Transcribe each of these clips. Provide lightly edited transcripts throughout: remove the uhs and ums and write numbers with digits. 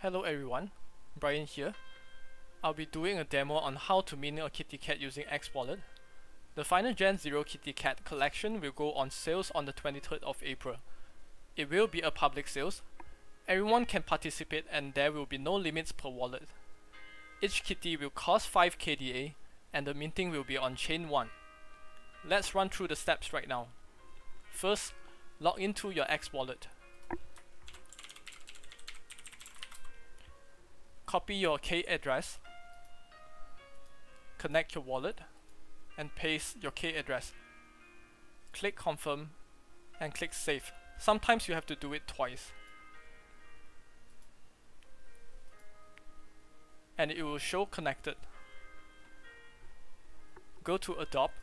Hello everyone, Brian here. I'll be doing a demo on how to mint a KittyKad using X-Wallet. The Final Gen 0 KittyKad collection will go on sales on the 23rd of April. It will be a public sales. Everyone can participate and there will be no limits per wallet. Each kitty will cost 5 KDA and the minting will be on chain 1. Let's run through the steps right now. First, log into your X-Wallet. Copy your K-address, connect your wallet, and paste your K-address. Click confirm and click save. Sometimes you have to do it twice. And it will show connected. Go to adopt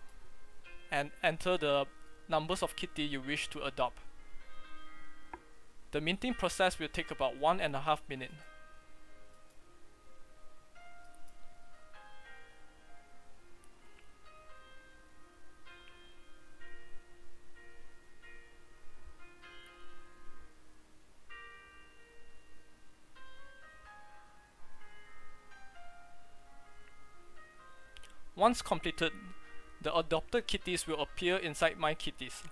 and enter the numbers of kitty you wish to adopt. The minting process will take about 1.5 minutes. Once completed, the adopted kitties will appear inside My Kitties.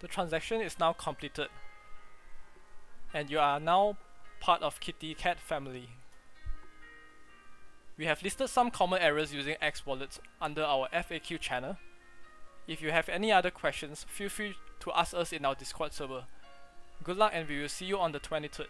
The transaction is now completed and you are now part of KittyKad family. We have listed some common errors using X-Wallet under our FAQ channel. If you have any other questions, feel free to ask us in our Discord server. Good luck and we will see you on the 23rd.